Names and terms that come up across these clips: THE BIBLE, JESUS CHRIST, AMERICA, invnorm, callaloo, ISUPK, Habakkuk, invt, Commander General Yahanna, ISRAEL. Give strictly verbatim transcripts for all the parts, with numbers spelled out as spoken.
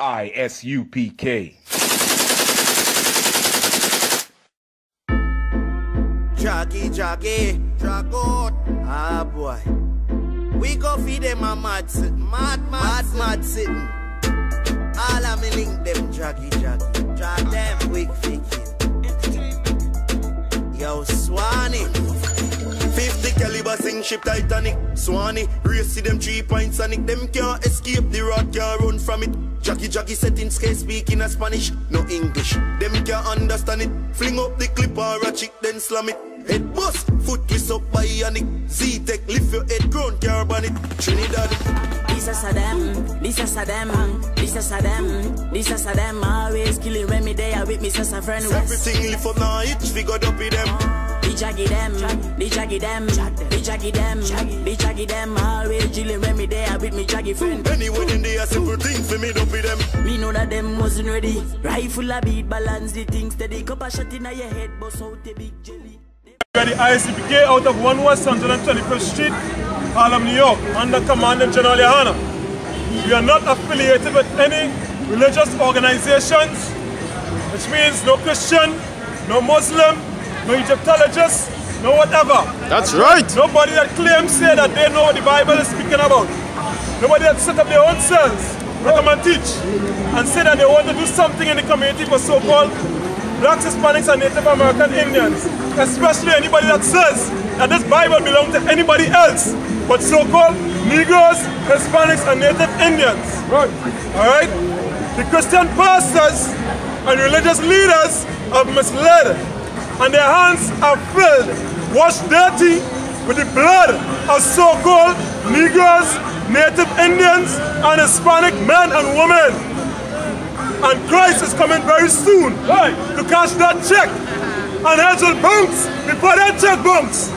I S U P K. Jockey, jockey, jock out. Ah, boy. We go feed them a mad sitting. Mad, mad, mad sitting. All of me link them, jockey, jockey. Drop them quick, thinking. Yo, Swanee. fifty caliber sing ship Titanic. Swanee, race to them three pints and it. Them can't escape, the rod can't run from it. Jockey jockey setting sky speaking a Spanish, no English. Them can't understand it. Fling up the clip or a chick, then slam it. Head bust, foot twist up bionic. Z-Tech, lift your head, ground carbonic. Trinidad. This is a them, this is a them, this is a them, this is a them. Always killing when me there with me, says a friend. Everything lift up now, it's figured up with them. Jaggy them, the jaggy them, the jaggy them, the jaggy them. Always chillin' when me there with me jaggy friend. Anyone in there, simple things for me don't be them. Me know that them wasn't ready. Rifle a beat, balance the things steady. Cup a shot in a your head, bust out the big jelly. We are the I S U P K out of One West one hundred twenty-first Street, Harlem, New York, under Commander General Yahanna. We are not affiliated with any religious organizations, which means no Christian, no Muslim, no Egyptologists, no whatever. That's right. Nobody that claims say that they know what the Bible is speaking about. Nobody that set up their own cells to come and teach and say that they want to do something in the community for so-called blacks, Hispanics, and Native American Indians. Especially anybody that says that this Bible belongs to anybody else but so-called Negroes, Hispanics, and Native Indians. Right. All right? The Christian pastors and religious leaders have misled, and their hands are filled, washed dirty with the blood of so-called Negroes, Native Indians, and Hispanic men and women. And Christ is coming very soon right. to cash that check. And heads will bounce before that check bounce.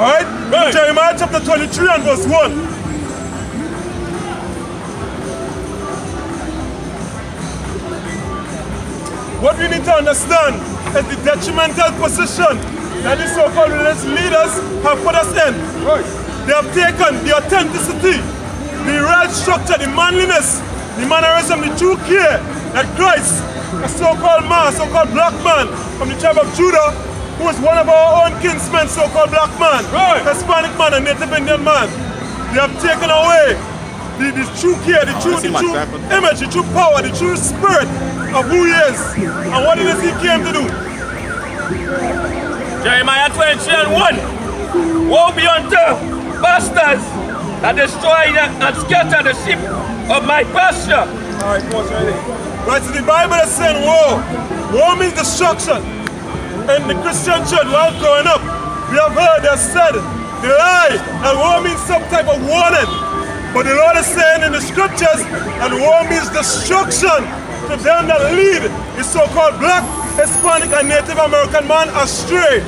All right? right? Jeremiah chapter twenty-three and verse one. What we need to understand is the detrimental position that the so-called religious leaders have put us in. Right. They have taken the authenticity, the real structure, the manliness, the mannerism, the true care that Christ, a so-called man, so-called black man from the tribe of Judah, who is one of our own kinsmen, so-called black man, right. Hispanic man, and Native Indian man. They have taken away the, the true care, the true, oh, the true image, the true power, the true spirit of who he is and what it is he came to do. Jeremiah twenty-three and one. Woe be unto bastards that destroy and scatter the sheep of my pasture. Alright, what's right there? Right, so the Bible is saying woe. Woe means destruction. In the Christian church, while growing up, we have heard that said the lie and woe means some type of warning. But the Lord is saying in the scriptures that woe means destruction to them that lead the so-called black, Hispanic, and Native American man astray,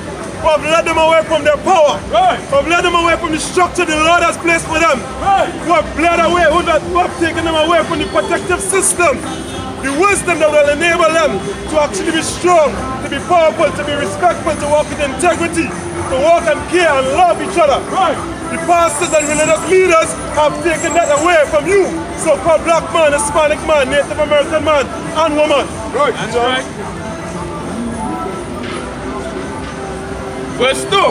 who have led them away from their power, right. who have led them away from the structure the Lord has placed for them, right. who have bled away, who have, who have taken them away from the protective system, the wisdom that will enable them to actually be strong, to be powerful, to be respectful, to walk with integrity, to walk and care and love each other. Right. The pastors and religious leaders have taken that away from you, so-called black man, Hispanic man, Native American man, and woman. Right. That's right. Verse two.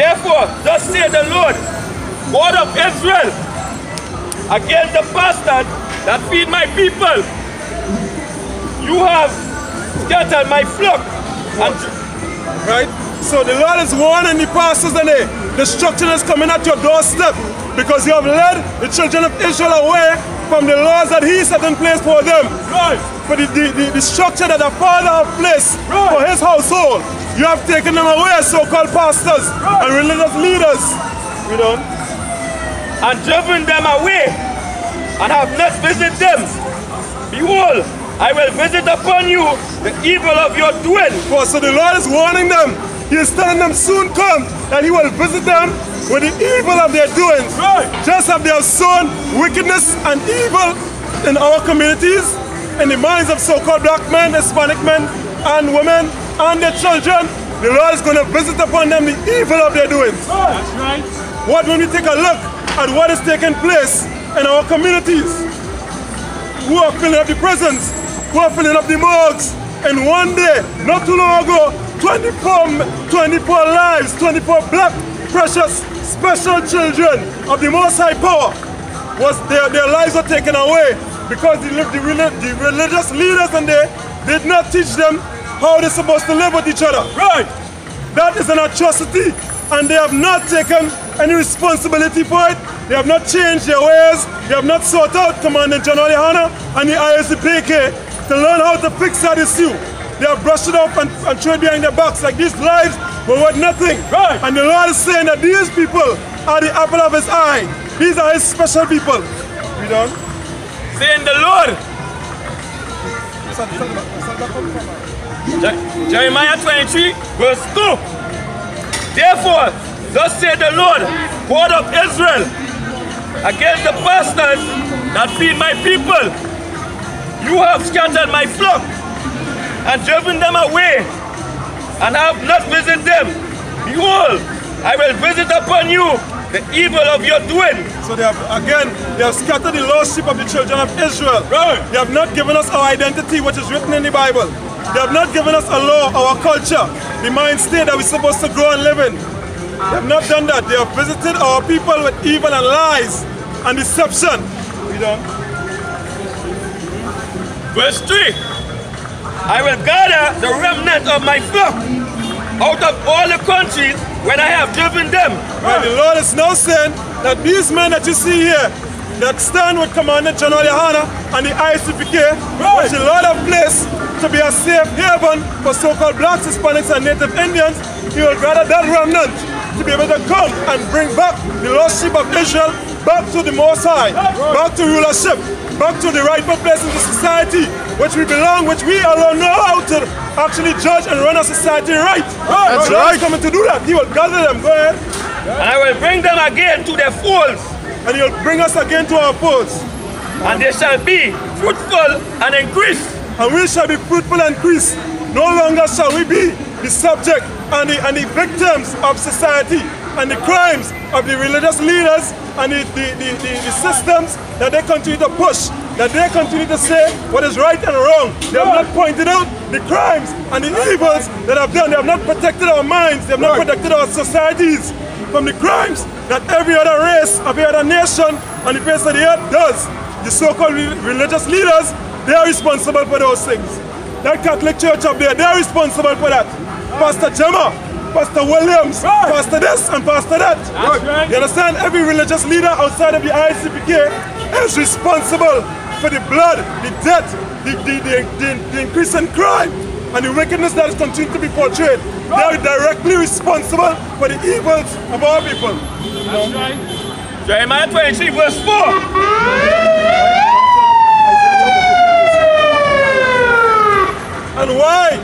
Therefore, thus saith the Lord, God of Israel, against the bastards that feed my people. You have scattered my flock. And right? So the Lord is warning the pastors and the destruction is coming at your doorstep because you have led the children of Israel away from the laws that he set in place for them. Right. For the, the, the, the structure that the Father has placed right. for his household. You have taken them away, so-called pastors right. and religious leaders. You know? And driven them away and have not visited them. Behold, I will visit upon you the evil of your doing. Well, so the Lord is warning them. He is telling them soon come that he will visit them with the evil of their doings. Right. Just as they have sown wickedness and evil in our communities, in the minds of so-called black men, Hispanic men, and women, and their children, the Lord is going to visit upon them the evil of their doings. Right. That's right. What when we take a look at what is taking place in our communities, who are filling up the prisons, who are filling up the morgues. And one day, not too long ago, twenty-four, twenty-four lives, twenty-four black, precious, special children of the Most High Power, was their, their lives were taken away because the, the, the religious leaders and they did not teach them how they're supposed to live with each other. Right? That is an atrocity, and they have not taken any responsibility for it. They have not changed their ways. They have not sought out Commander General Yahanna and the I S U P K to learn how to fix that issue. They have brushed it off and, and thrown it behind their backs like these lives were worth nothing. Right. And the Lord is saying that these people are the apple of his eye. These are his special people. We done? Saying the Lord. Jeremiah twenty-three verse two. Therefore, thus saith the Lord, God of Israel, against the pastors that feed my people. You have scattered my flock and driven them away, and have not visited them. Behold, I will visit upon you the evil of your doing. So they have, again, they have scattered the lost sheep of the children of Israel. Right. They have not given us our identity, which is written in the Bible. They have not given us a law, our culture, the mind state that we're supposed to grow and live in. They have not done that. They have visited our people with evil and lies and deception. We don't. Verse three. I will gather the remnant of my flock out of all the countries when I have driven them. Well, the Lord is now saying that these men that you see here, that stand with Commander General Yahanna and the I S U P K, right, which the Lord have placed to be a safe haven for so-called blacks, Hispanics, and Native Indians. He will gather that remnant to be able to come and bring back the lost sheep of Israel back to the Most High, back to rulership, back to the rightful place in the society which we belong, which we alone know how to actually judge and run our society right. Right. That's right. He's coming to do that. He will gather them. Go ahead. And I will bring them again to their folds. And he will bring us again to our folds. And they shall be fruitful and increase. And we shall be fruitful and increase. No longer shall we be the subject and the, and the victims of society and the crimes of the religious leaders and the, the, the, the, the systems that they continue to push, that they continue to say what is right and wrong. They have not pointed out the crimes and the evils that have done. They have not protected our minds. They have not protected our societies from the crimes that every other race, every other nation on the face of the earth does. The so-called religious leaders, they are responsible for those things. That Catholic Church up there, they are responsible for that. Pastor Gemma, Pastor Williams, right, Pastor this and Pastor that. Right. You understand? Every religious leader outside of the I S U P K is responsible for the blood, the death, the, the, the, the, the increase in crime, and the wickedness that is continued to be portrayed. They are directly responsible for the evils of our people. That's right. Jeremiah twenty-three verse four. And why?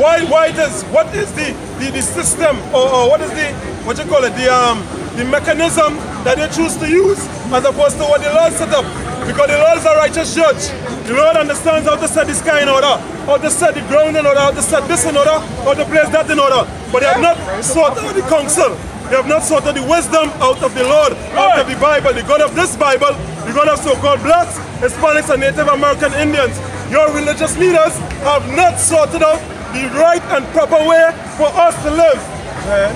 Why? Why does? What is the the, the system, or, or what is the what you call it? The um the mechanism that they choose to use as opposed to what the Lord set up. Because the Lord is a righteous judge. The Lord understands how to set the sky in order, how to set the ground in order, how to set this in order, how to place that in order. But they have not sought out the counsel. They have not sought out the wisdom out of the Lord, out of the Bible, the God of this Bible, the God of so-called blacks, Hispanics, and Native American Indians. Your religious leaders have not sorted out the right and proper way for us to live. Uh,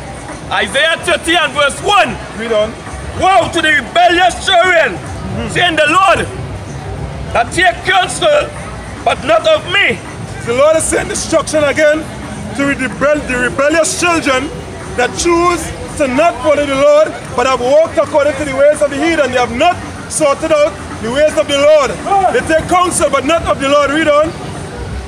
Isaiah thirty and verse one. Read on. Woe to the rebellious children, saying the Lord, that take counsel, but not of me. The Lord is saying destruction again to the, rebel the rebellious children that choose to not follow the Lord, but have walked according to the ways of the heathen. They have not sorted out the ways of the Lord. They take counsel, but not of the Lord. Read on.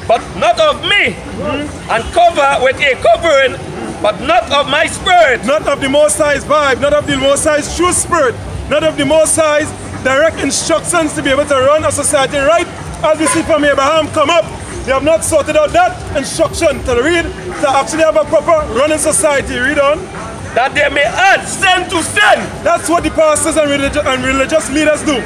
But not of me, mm-hmm, and cover with a covering, but not of my spirit. Not of the Most High's vibe, not of the Most High's true spirit, not of the Most High's direct instructions to be able to run a society right, as we see from Abraham come up. They have not sorted out that instruction to read, to actually have a proper running society. Read on. That they may add sin to sin. That's what the pastors and, religi and religious leaders do.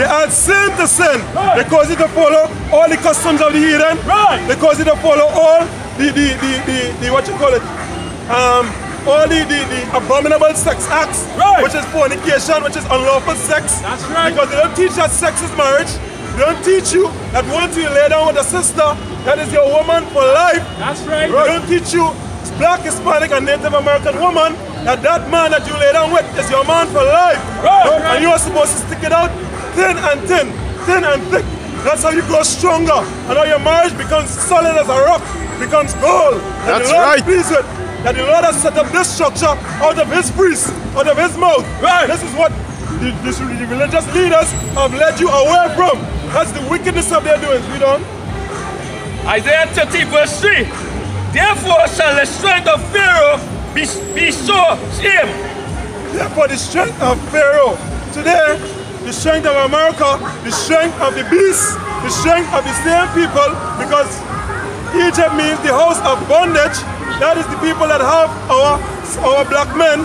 They add sin to sin. Right. They cause you to follow all the customs of the heathen. Right. They cause you to follow all the, the, the, the, the what you call it, um, all the, the, the abominable sex acts, right, which is fornication, which is unlawful sex. That's right. Because they don't teach that sex is marriage. Don't teach you that once you lay down with a sister, that is your woman for life. That's right. Don't teach you black, Hispanic, and Native American woman that that man that you lay down with is your man for life. Right. Right. And you are supposed to stick it out thin and thin, thin and thick. That's how you grow stronger. And how your marriage becomes solid as a rock, becomes gold. That's right. It. That the Lord has set up this structure out of his priests, out of his mouth. Right. This is what the, the, the religious leaders have led you away from. That's the wickedness of their doings, we don't. Isaiah thirty verse three. Therefore shall the strength of Pharaoh be, be so shame. Therefore the strength of Pharaoh. Today, the strength of America, the strength of the beast, the strength of the same people, because Egypt means the house of bondage. That is the people that have our, our black men,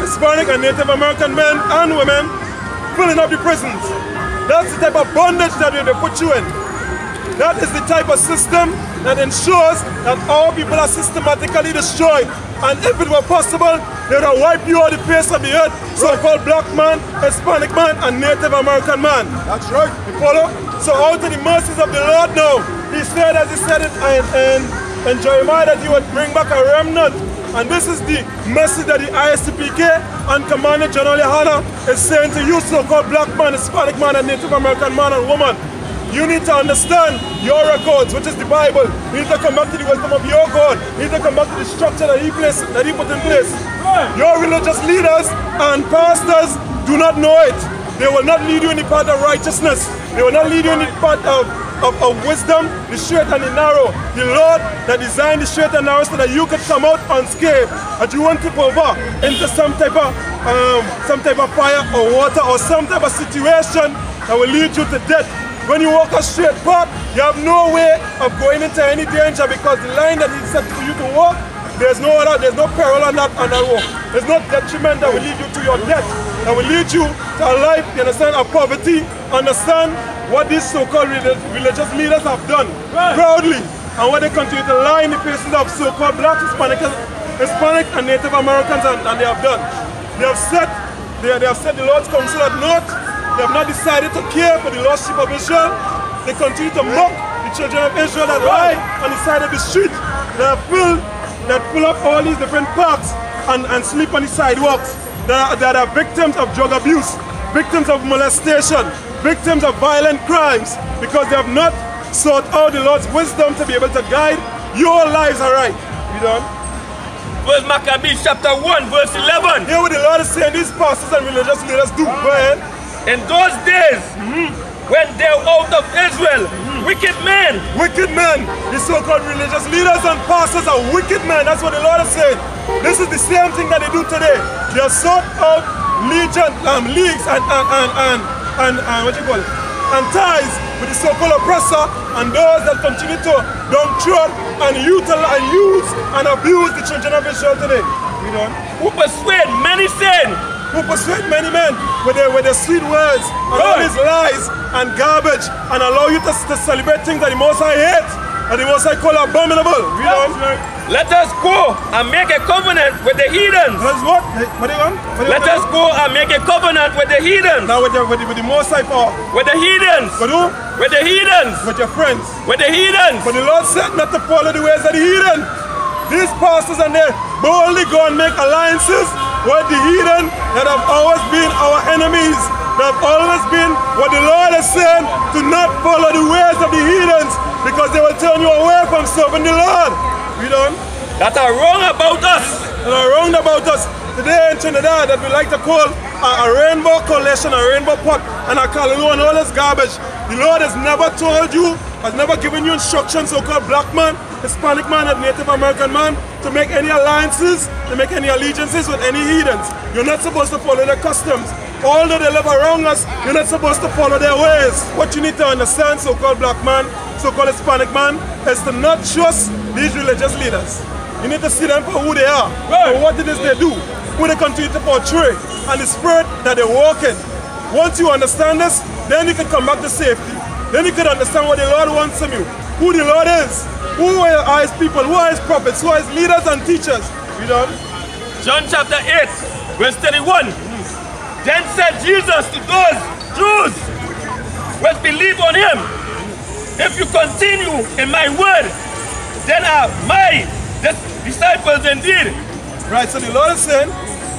Hispanic and Native American men and women filling up the prisons. That's the type of bondage that they put you in. That is the type of system that ensures that our people are systematically destroyed. And if it were possible, they would wipe you off the face of the earth, so-called black man, Hispanic man, and Native American man. That's right. You follow? So out of the mercies of the Lord now, he said, as he said it in, in Jeremiah, that he would bring back a remnant. And this is the message that the I S U P K and Commander General Yahanna is saying to you, so-called black man, Hispanic man, and Native American man and woman. You need to understand your records, which is the Bible. You need to come back to the wisdom of your God. You need to come back to the structure that he placed, that he put in place. Your religious leaders and pastors do not know it. They will not lead you in the path of righteousness. They will not lead you in the path of Of, of wisdom, the straight and the narrow. The Lord that designed the straight and narrow so that you could come out unscathed, that you won't trip over into some type of um, some type of fire or water or some type of situation that will lead you to death. When you walk a straight path, you have no way of going into any danger because the line that is set for you to walk, there's no other, there's no peril on that on that walk. There's no detriment that will lead you to your death, that will lead you to a life, you understand, of poverty. Understand what these so-called religious leaders have done proudly, and what they continue to lie in the faces of so-called black Hispanic, Hispanic and Native Americans, and, and they have done. They have said, they, they have said the Lord's Council at naught. They have not decided to care for the Lordship of Israel. They continue to mock the children of Israel that lie on the side of the street. They are filled, that pull up all these different parks and, and sleep on the sidewalks. That are, that are victims of drug abuse, victims of molestation, victims of violent crimes, because they have not sought out the Lord's wisdom to be able to guide your lives aright. You done? First Maccabees chapter one, verse eleven. Hear what the Lord is saying these pastors and religious leaders do. Go ahead. In those days, mm-hmm. when they were out of Israel, mm-hmm. wicked men. Wicked men. The so-called religious leaders and pastors are wicked men. That's what the Lord is saying. This is the same thing that they do today. They have sought out legion, um, leagues and, and, and, and And, and what you call it? And ties with the so-called oppressor and those that continue to downtrod and utilize, use and abuse the children of Israel today. You know, who persuade many sin, who persuade many men with their with their sweet words and all these lies and garbage, and allow you to, to celebrate things that the Most High hate, that the Most High call abominable. You know? Let us go and make a covenant with the heathens. Let us what? What do you want? What do you Let want? us go and make a covenant with the heathens. Now with the, with the, with the Most High for? With the heathens. With who? With the heathens. With your friends. With the heathens. But the Lord said not to follow the ways of the heathen. These pastors and they boldly go and make alliances with the heathen that have always been our enemies. That have always been what the Lord is saying, to not follow the ways of the heathens, because they will turn you away from serving the Lord. We don't. That are wrong about us. That are wrong about us. Today in Trinidad, that we like to call a, a rainbow coalition, a rainbow pot, and a callaloo and all this garbage. The Lord has never told you, has never given you instructions, so-called black man, Hispanic man, and Native American man, to make any alliances, to make any allegiances with any heathens. You're not supposed to follow their customs. Although they live around us, you're not supposed to follow their ways. What you need to understand, so-called black man, so-called Hispanic man, is to not trust these religious leaders. You need to see them for who they are, for what it is they do, who they continue to portray, and the spirit that they walk in. Once you understand this, then you can come back to safety. Then you can understand what the Lord wants from you, who the Lord is, who are his people, who are his prophets, who are his leaders and teachers. You know? John chapter eight, verse thirty-one. Then said Jesus to those Jews was believe on him. If you continue in my word, then are my disciples indeed. Right, so the Lord is saying,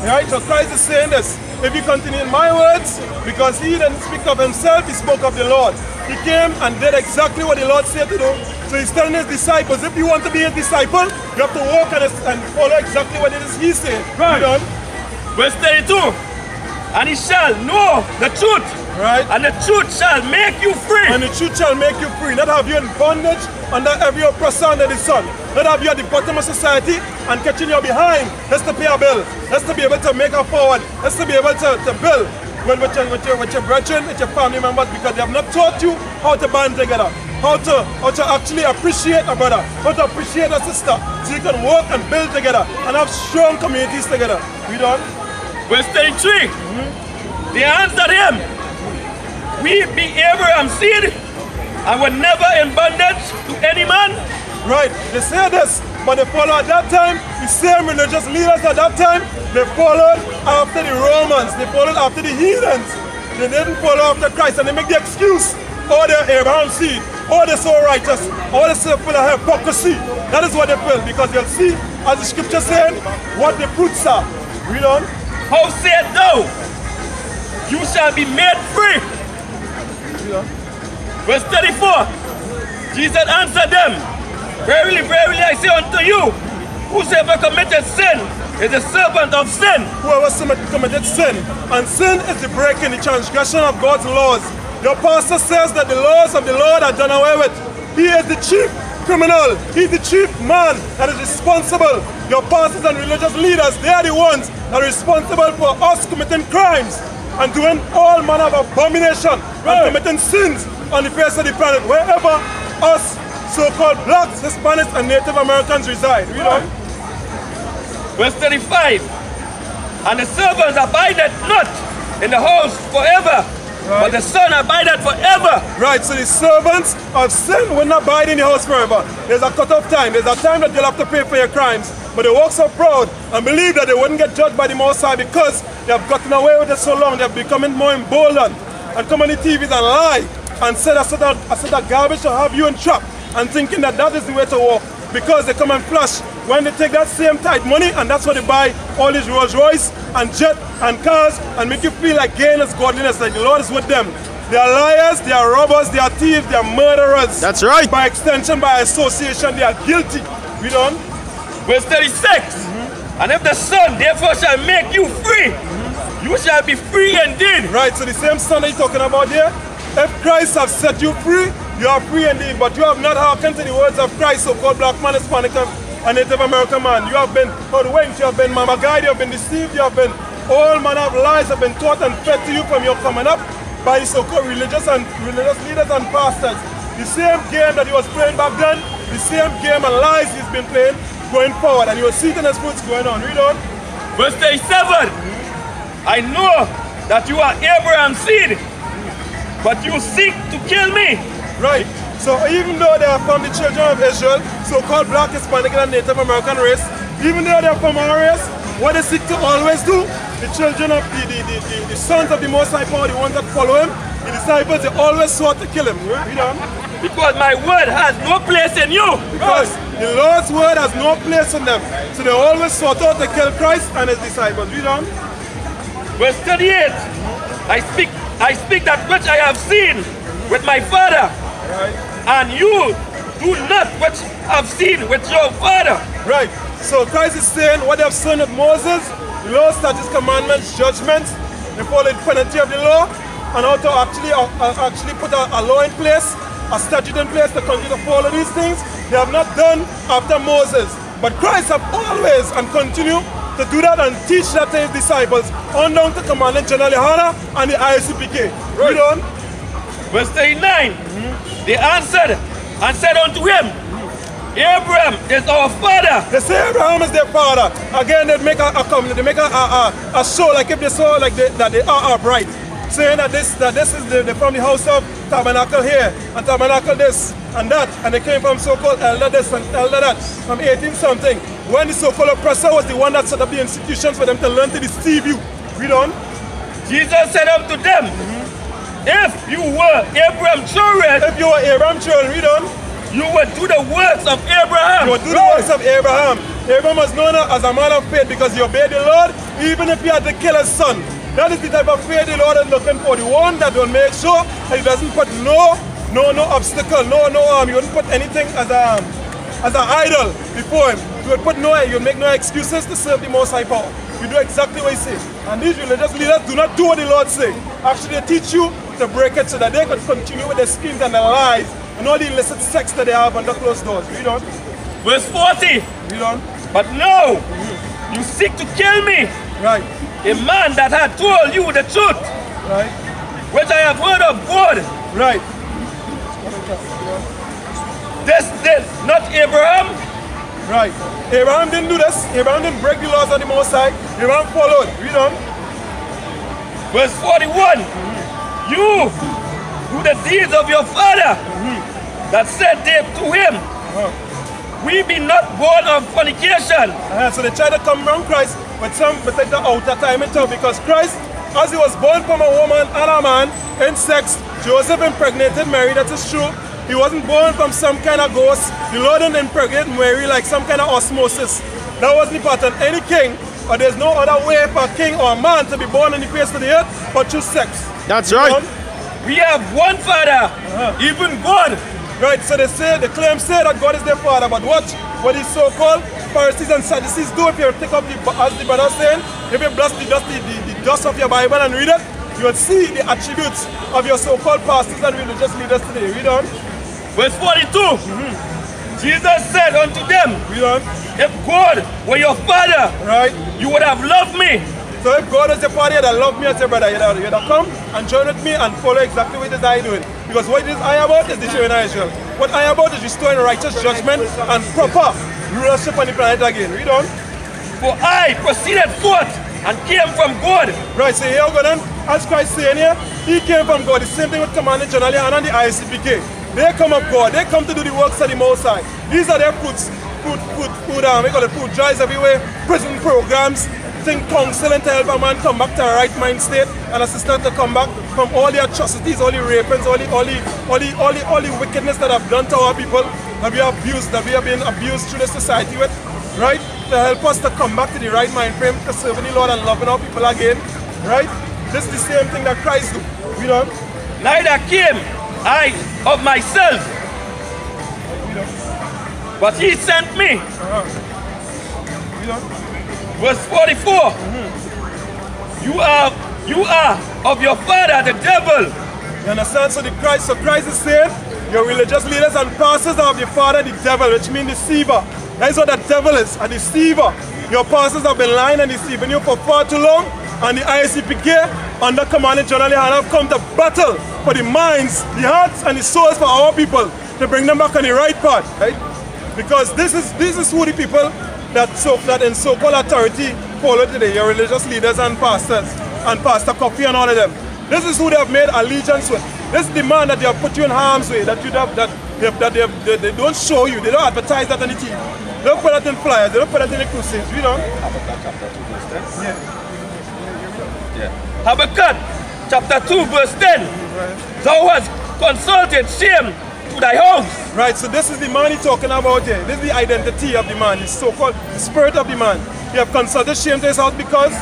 right, so Christ is saying this. If you continue in my words, because he didn't speak of himself, he spoke of the Lord. He came and did exactly what the Lord said to do. So he's telling his disciples, if you want to be his disciple, you have to walk and, and follow exactly what it is he said. Right. You know? Verse thirty-two, and he shall know the truth, right? And the truth shall make you free. And the truth shall make you free. Not have you in bondage under every oppressor under the sun. Not have you at the bottom of society and catching you behind. That's to pay a bill. That's to be able to make a forward. That's to be able to, to build well, with, your, with, your, with your brethren, with your family members, because they have not taught you how to band together, how to, how to actually appreciate a brother, how to appreciate a sister, so you can work and build together and have strong communities together. We don't. Verse thirty-three, mm-hmm. They answered him, we be Abraham's seed, and were never in bondage to any man. Right, they say this, but they follow at that time, the same religious leaders at that time, they followed after the Romans, they followed after the heathens. They didn't follow after Christ, and they make the excuse, oh, they're Abraham's seed, oh, they're so righteous, oh, they're so full of hypocrisy. That is what they feel, because they'll see, as the scripture said, what the fruits are. Read on. How said thou, you shall be made free. Yeah. Verse thirty-four, Jesus answered them, verily, verily, I say unto you, whosoever committed sin is a servant of sin. Whoever committed sin, and sin is the breaking, the transgression of God's laws. Your pastor says that the laws of the Lord are done away with. He is the chief criminal, he's the chief man that is responsible. Your pastors and religious leaders, they are the ones that are responsible for us committing crimes and doing all manner of abomination, right, and committing sins on the face of the planet, wherever us so-called blacks, Hispanics, and Native Americans reside. Read on. Verse thirty-five, and the servants abided not in the house forever, right, but the Son abideth forever. Right, so the servants of sin will not abide in the house forever. There's a cut-off time. There's a time that they'll have to pay for your crimes. But they walk so proud and believe that they wouldn't get judged by the Most High because they have gotten away with it so long. They've become more emboldened and come on the T Vs and lie and say that sort of garbage to have you entrapped and thinking that that is the way to walk, because they come and flash when they take that same tight money, and that's what they buy all these Rolls Royce and jet and cars and make you feel like gain is godliness, like the Lord is with them. They are liars, they are robbers, they are thieves, they are murderers. That's right. By extension, by association, they are guilty. We don't. Verse thirty-six, mm-hmm. And if the Son therefore shall make you free, mm-hmm. you shall be free indeed. Right, so the same Son that you're talking about here, if Christ has set you free, you are free indeed, but you have not hearkened to the words of Christ, so-called black man, Hispanic, and Native American man. You have been hoodwinked, you have been mama guide, you have been deceived, you have been all manner of lies have been taught and fed to you from your coming up by the so-called religious and religious leaders and pastors. The same game that he was playing back then, the same game and lies he's been playing going forward, and you will see it in his fruits going on. Read on. Verse thirty-seven. Mm-hmm. I know that you are Abraham's seed, but you seek to kill me. Right. So even though they are from the children of Israel, so-called black, Hispanic, and Native American race, even though they are from our race, what they seek to always do, the children of the, the, the, the, the sons of the Most High Power, the ones that follow him, the disciples, they always sought to kill him. You know? Because my word has no place in you. Because the Lord's word has no place in them. So they always sought out to kill Christ and his disciples. Read on. Verse thirty-eight. I speak, I speak that which I have seen with my Father. Right. And you do not what I've seen with your father. Right. So Christ is saying what they've seen with Moses, the law, statutes, commandments, judgments, they follow the penalty of the law, and how to actually, uh, uh, actually put a, a law in place, a statute in place to continue to follow these things. They have not done after Moses. But Christ have always and continue to do that and teach that to his disciples, on down to Commander General Yahanna and the I S U P K. Right. Read on. Verse thirty-nine. Mm-hmm. They answered and said unto him, Abraham is our father. They say Abraham is their father. Again, they make a, a comment, they make a, a, a show like if they saw like they, that they are upright, saying that this that this is the, they're from the house of Tabernacle here and Tabernacle this and that, and they came from so-called elder this and elder that from eighteen something. When the so-called oppressor was the one that set up the institutions for them to learn to deceive you. Read on. Jesus said unto them, If you were Abraham's children, if you were Abraham's children, read on. You would do the works of Abraham. You would do the works of Abraham. Abraham was known as a man of faith because he obeyed the Lord, even if he had to kill his son. That is the type of faith the Lord is looking for. The one that will make sure that he doesn't put no, no, no obstacle, no, no harm. Um, he wouldn't put anything as a, um, as an idol before him. He would put no, he would make no excuses to serve the Most High Power. You do exactly what he says. And these religious leaders do not do what the Lord says. Actually, they teach you to break it so that they can continue with their schemes and their lies and all the illicit sex that they have under closed doors. Read on. Verse forty. Read on. But now, mm-hmm. you seek to kill me. Right. A man that had told you the truth. Right. Which I have heard of God. Right. This did not Abraham. Right. Abraham didn't do this. Abraham didn't break the laws of the Most High. Abraham followed. Read on. Verse forty-one. Mm-hmm. You do the deeds of your father mm-hmm. that said to him, oh. we be not born of fornication. Uh, so they try to come around Christ, but some protect the outer time and time, because Christ, as he was born from a woman and a man, in sex, Joseph impregnated Mary, that is true. He wasn't born from some kind of ghost. The Lord didn't impregnate Mary like some kind of osmosis. That wasn't the pattern. Any king, or there's no other way for a king or a man to be born in the face of the earth, but through sex. That's right. You know? We have one father, uh-huh. even God. Right, so they say, the claim say that God is their father, but watch what the so-called Pharisees and Sadducees do. If you take up the, as the brother saying, if you bless the dust, the, the, the dust of your Bible and read it, you will see the attributes of your so-called pastors and religious leaders today. Read on. Verse forty-two. Mm-hmm. Jesus said unto them, read on. If God were your father, right, you would have loved me. So if God is your father, you'd love me as your brother. You'd have come and join with me and follow exactly what it is I doing. Because what it is I about is the children of Israel. What I about is restoring righteous judgment and proper rulership on the planet again. Read on. For I proceeded forth and came from God. Right, so here we go then. As Christ saying here, he came from God. The same thing with Commander General Yahanna and the I S U P K. They come of God. They come to do the works of the Most High. These are their fruits. Food, food, food, um, we call it food drives everywhere, prison programs, counseling to help a man come back to a right mind state and a sister to come back from all the atrocities, all the rapings, all the, all the, all the, all the, all the wickedness that have done to our people, that we have abused, that we have been abused through the society with, right? To help us to come back to the right mind frame, to serving the Lord and loving our people again, right? This is the same thing that Christ do, you know? Neither came I of myself, you know, but he sent me. Uh-huh. You know? Verse forty-four, mm-hmm. you are you are of your father, the devil. You understand? So the Christ, so Christ is saying, your religious leaders and pastors are of your father, the devil, which means deceiver. That is what the devil is, a deceiver. Your pastors have been lying and deceiving you for far too long, and the I S U P K under Commander General Yahanna have come to battle for the minds, the hearts, and the souls for our people, to bring them back on the right path, right? Because this is this is who the people that so that in so-called authority follow today, your religious leaders and pastors and Pastor Coffee and all of them. This is who they have made allegiance with. This is the man that they have put you in harm's way, that you have, that they have, that they, have, they, they don't show you, they don't advertise that on the T V. They don't put that in flyers, they don't put that in the crusades, you know? Habakkuk chapter two verse ten. Yeah. Yeah. Habakkuk chapter two verse ten. Right. Thou hast consulted shame to thy house. Right, so this is the man he's talking about here. This is the identity of the man, the so-called spirit of the man. You have consulted shame to his house because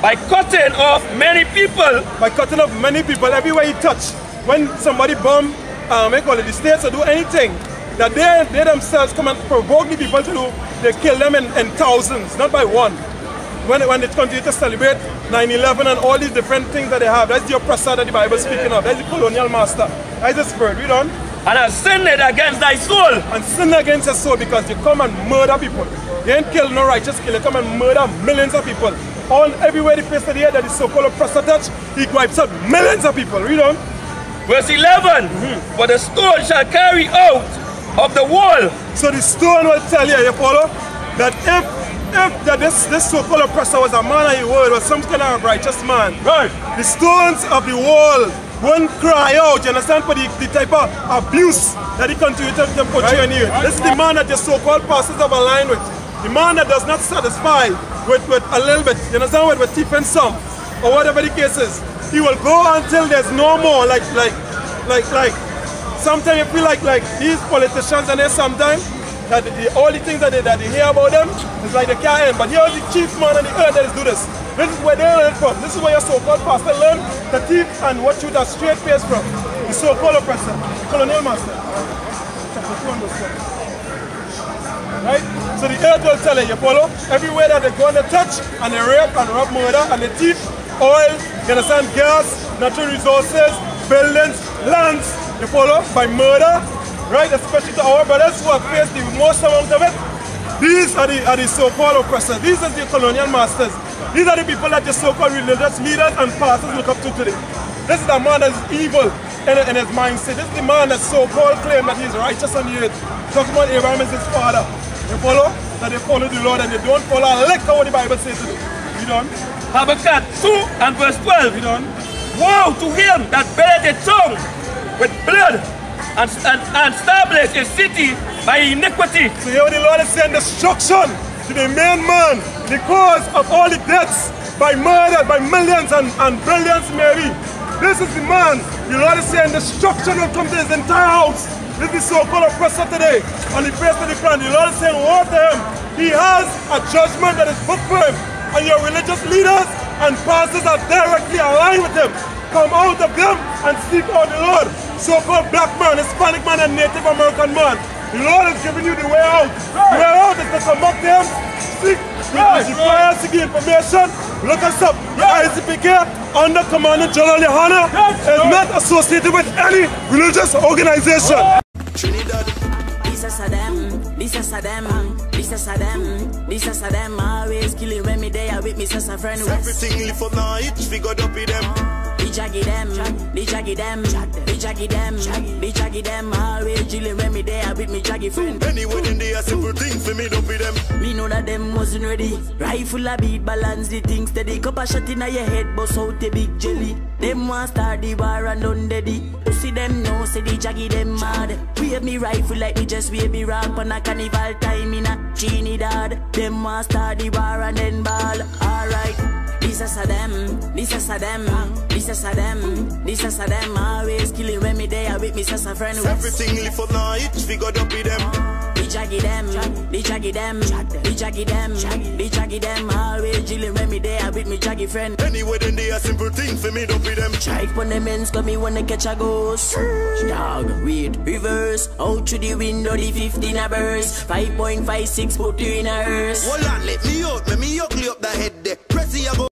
by cutting off many people, by cutting off many people everywhere he touched, when somebody bomb, um, they call it the states, or do anything that they, they themselves come and provoke the people to do, they kill them in, in thousands, not by one. When, when they continue to celebrate nine eleven and all these different things that they have, that's the oppressor that the Bible is speaking of, that's the colonial master, that's the spirit. Read on. And have sinned against thy soul. And sinned against your soul, because you come and murder people. You ain't kill no righteous killer. You come and murder millions of people. All everywhere the place of the earth that is so-called oppressor touch, he wipes out millions of people. Read on. Verse eleven. Mm-hmm. For the stone shall carry out of the wall. So the stone will tell you, you follow, that if, if that this, this so-called oppressor was a man of the world, was some kind of righteous man, right, the stones of the wall won't cry out, you understand, for the, the type of abuse that he continues to portray on you. This is the man that your so-called pastors have aligned with. The man that does not satisfy with, with a little bit, you understand, with, with tip and some, or whatever the case is. He will go until there's no more. Like, like, like, like. Sometimes I feel like, like these politicians and they sometimes that the only things that they that they hear about them is like they can't end. But here's the chief man on the earth that is do this. This is where they learn from. This is where your so-called pastor learn the thief and what you that straight face from. The so-called oppressor, the colonial master. Right? So the earth will tell you, you follow? Everywhere that they go and they touch and they rape and rob murder and they thief, oil, you understand, gas, natural resources, buildings, lands, you follow? By murder, right? Especially to our brothers who have faced the most amount of it. These are the, are the so-called oppressors. These are the colonial masters. These are the people that the so-called religious leaders and pastors look up to today. This is the man that is evil in, in his mindset. This is the man that so-called claim that he is righteous on the earth. Talking about Abraham is his father. They follow? That they follow the Lord and they don't follow a lick of what the Bible says to them. You don't? Habakkuk two and verse twelve. You don't? Woe to him that beareth a tongue with blood and, and, and established a city by iniquity. So here the Lord is saying destruction to the main man, the cause of all the deaths by murder, by millions and, and billions maybe. This is the man, the Lord is saying destruction will come to his entire house. This is so-called oppressor today on the face of the planet. The Lord is saying woe to him. He has a judgment that is booked for him. And your religious leaders and pastors are directly aligned with him. Come out of them and seek out the Lord. So-called black man, Hispanic man, and Native American man. The Lord is giving you the way out. The way out is to come up to him, seek, require seeking information, look us up. The I S U P K under Commander General Yahanna is not associated with any religious organization. Trinidad. This is a them, this is a them, this is a them, this is a them. Always killing when me there with me, sister friend. Everything live for now, it's figured up with them. Be jaggy them, be jaggy them, be jaggy them, be jaggy them. Always chillin' when me there with me jaggy friend. Anyway, then they a simple thing for me, don't be them. Me know that them wasn't ready. Rifle a beat, balance the things steady. Cup a shot inna your head, bust out a big jelly. Them want start the war and done deady. Pussy them know, say the jaggy them mad. Wave me rifle like me just wave me rock on a carnival time inna Trinidad. Them want start the war and then ball. Alright. This is a them, this is a them, this is a them, this is a them. Always killing when me there with me sister friend. Everything live for now, it's figured up with them. Be jaggy them, be jaggy them, be jaggy them, be jaggy them. Always chilling when me there with me jaggy friend. Anyway, then they a simple thing for me, don't be them. Strike when the men's got me wanna catch a ghost. Dog, wait, reverse. Out through the window, the fifteen a burst. five point five six, put you in a hearse. Hold on, let me out, let me ugly up the head there. Pressy a go.